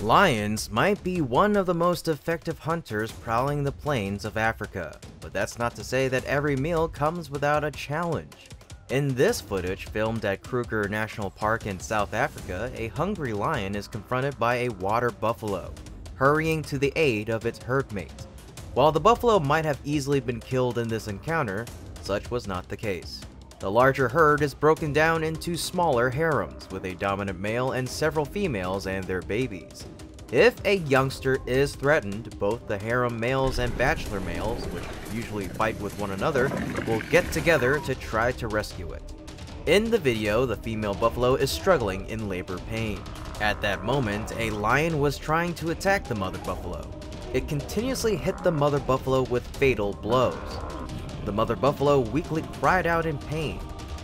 Lions might be one of the most effective hunters prowling the plains of Africa, but that's not to say that every meal comes without a challenge. In this footage, filmed at Kruger National Park in South Africa, a hungry lion is confronted by a water buffalo, hurrying to the aid of its herdmate. While the buffalo might have easily been killed in this encounter, such was not the case. The larger herd is broken down into smaller harems, with a dominant male and several females and their babies. If a youngster is threatened, both the harem males and bachelor males, which usually fight with one another, will get together to try to rescue it. In the video, the female buffalo is struggling in labor pain. At that moment, a lion was trying to attack the mother buffalo. It continuously hit the mother buffalo with fatal blows. The mother buffalo weakly cried out in pain.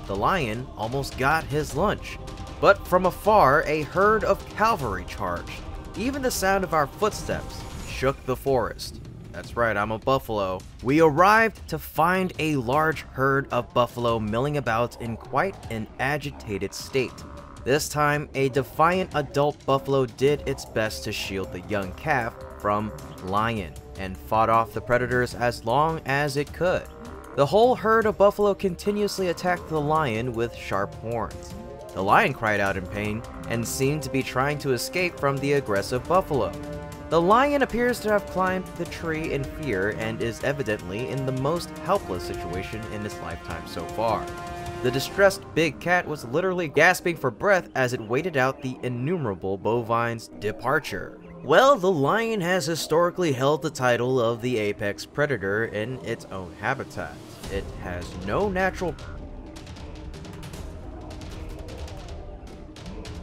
The lion almost got his lunch, but from afar, a herd of cavalry charged. Even the sound of our footsteps shook the forest. That's right, I'm a buffalo. We arrived to find a large herd of buffalo milling about in quite an agitated state. This time, a defiant adult buffalo did its best to shield the young calf from lion and fought off the predators as long as it could. The whole herd of buffalo continuously attacked the lion with sharp horns. The lion cried out in pain and seemed to be trying to escape from the aggressive buffalo. The lion appears to have climbed the tree in fear and is evidently in the most helpless situation in its lifetime so far. The distressed big cat was literally gasping for breath as it waited out the innumerable bovine's departure. Well, the lion has historically held the title of the apex predator in its own habitat. It has no natural...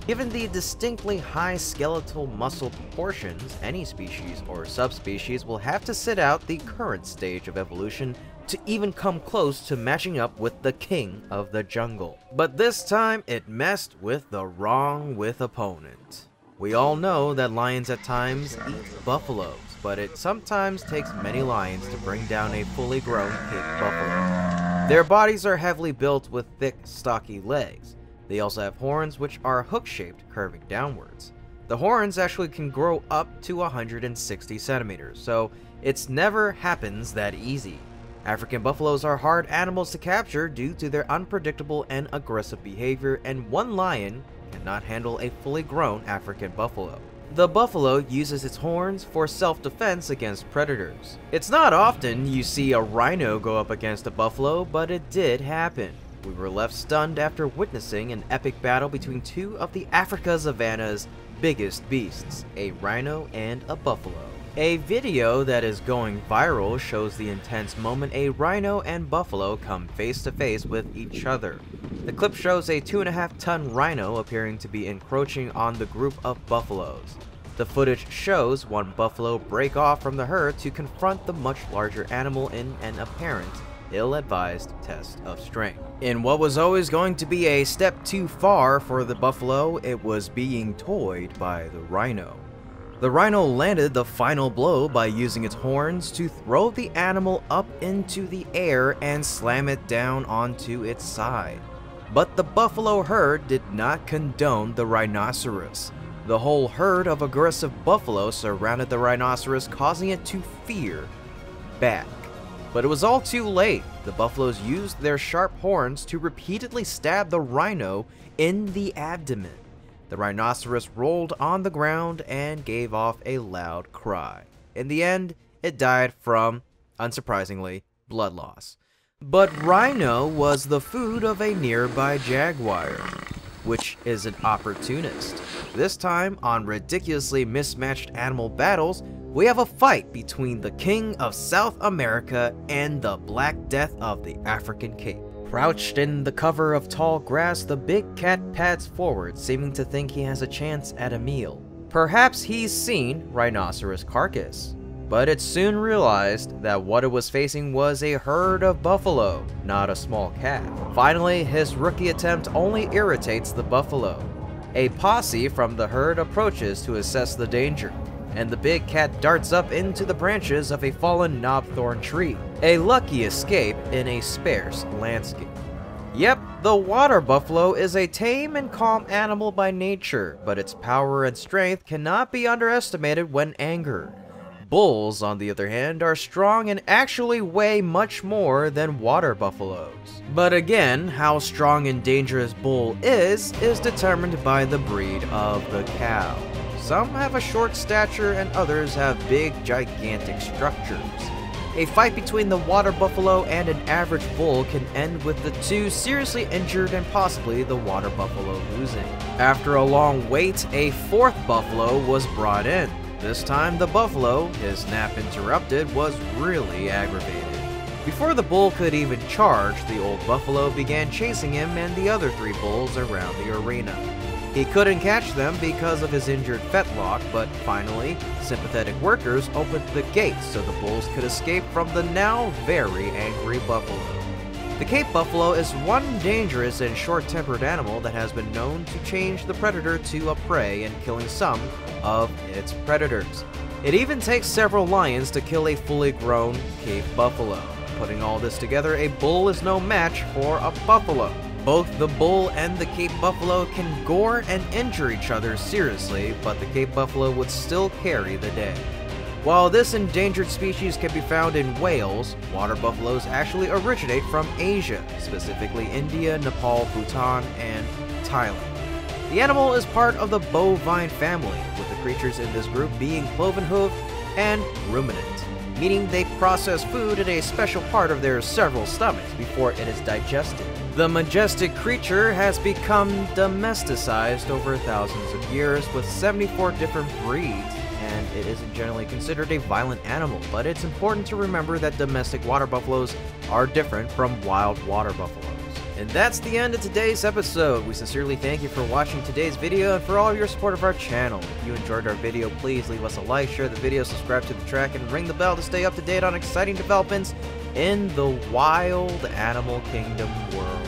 Given the distinctly high skeletal muscle proportions, any species or subspecies will have to sit out the current stage of evolution to even come close to matching up with the king of the jungle. But this time, it messed with the wrong opponent. We all know that lions at times eat buffaloes, but it sometimes takes many lions to bring down a fully grown pig buffalo. Their bodies are heavily built with thick, stocky legs. They also have horns which are hook-shaped, curving downwards. The horns actually can grow up to 160 centimeters, so it never happens that easy. African buffaloes are hard animals to capture due to their unpredictable and aggressive behavior, and one lion cannot handle a fully grown African buffalo. The buffalo uses its horns for self-defense against predators. It's not often you see a rhino go up against a buffalo, but it did happen. We were left stunned after witnessing an epic battle between two of the Africa savanna's biggest beasts, a rhino and a buffalo. A video that is going viral shows the intense moment a rhino and buffalo come face to face with each other. The clip shows a 2.5-ton rhino appearing to be encroaching on the group of buffaloes. The footage shows one buffalo break off from the herd to confront the much larger animal in an apparent ill-advised test of strength. In what was always going to be a step too far for the buffalo, it was being toyed by the rhino. The rhino landed the final blow by using its horns to throw the animal up into the air and slam it down onto its side. But the buffalo herd did not condone the rhinoceros. The whole herd of aggressive buffalo surrounded the rhinoceros, causing it to fear back. But it was all too late. The buffaloes used their sharp horns to repeatedly stab the rhino in the abdomen. The rhinoceros rolled on the ground and gave off a loud cry. In the end, it died from, unsurprisingly, blood loss. But rhino was the food of a nearby jaguar, which is an opportunist. This time, on ridiculously mismatched animal battles, we have a fight between the king of South America and the Black Death of the African Cape. Crouched in the cover of tall grass, the big cat pads forward, seeming to think he has a chance at a meal. Perhaps he's seen rhinoceros carcass, but it soon realized that what it was facing was a herd of buffalo, not a small cat. Finally, his rookie attempt only irritates the buffalo. A posse from the herd approaches to assess the danger, and the big cat darts up into the branches of a fallen knobthorn tree. A lucky escape in a sparse landscape. Yep, The water buffalo is a tame and calm animal by nature, but its power and strength cannot be underestimated when angered. Bulls, on the other hand, are strong and actually weigh much more than water buffaloes. But again, how strong and dangerous bull is determined by the breed of the cow. Some have a short stature and others have big, gigantic structures. A fight between the water buffalo and an average bull can end with the two seriously injured and possibly the water buffalo losing. After a long wait, a fourth buffalo was brought in. This time the buffalo, his nap interrupted, was really aggravated. Before the bull could even charge, the old buffalo began chasing him and the other three bulls around the arena. He couldn't catch them because of his injured fetlock, but finally, sympathetic workers opened the gates so the bulls could escape from the now very angry buffalo. The Cape buffalo is one dangerous and short-tempered animal that has been known to change the predator to a prey and killing some of its predators. It even takes several lions to kill a fully grown Cape buffalo. Putting all this together, a bull is no match for a buffalo. Both the bull and the Cape buffalo can gore and injure each other seriously, but the Cape buffalo would still carry the day. While this endangered species can be found in Wales, water buffaloes actually originate from Asia, specifically India, Nepal, Bhutan, and Thailand. The animal is part of the bovine family, with the creatures in this group being cloven-hoofed and ruminant, meaning they process food in a special part of their several stomachs before it is digested. The majestic creature has become domesticized over thousands of years with 74 different breeds, and it isn't generally considered a violent animal, but it's important to remember that domestic water buffaloes are different from wild water buffaloes. And that's the end of today's episode. We sincerely thank you for watching today's video and for all your support of our channel. If you enjoyed our video, please leave us a like, share the video, subscribe to the track, and ring the bell to stay up to date on exciting developments in the wild animal kingdom world.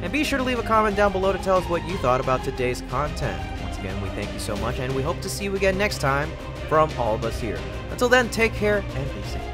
And be sure to leave a comment down below to tell us what you thought about today's content. Once again, we thank you so much, and we hope to see you again next time from all of us here. Until then, take care and be safe.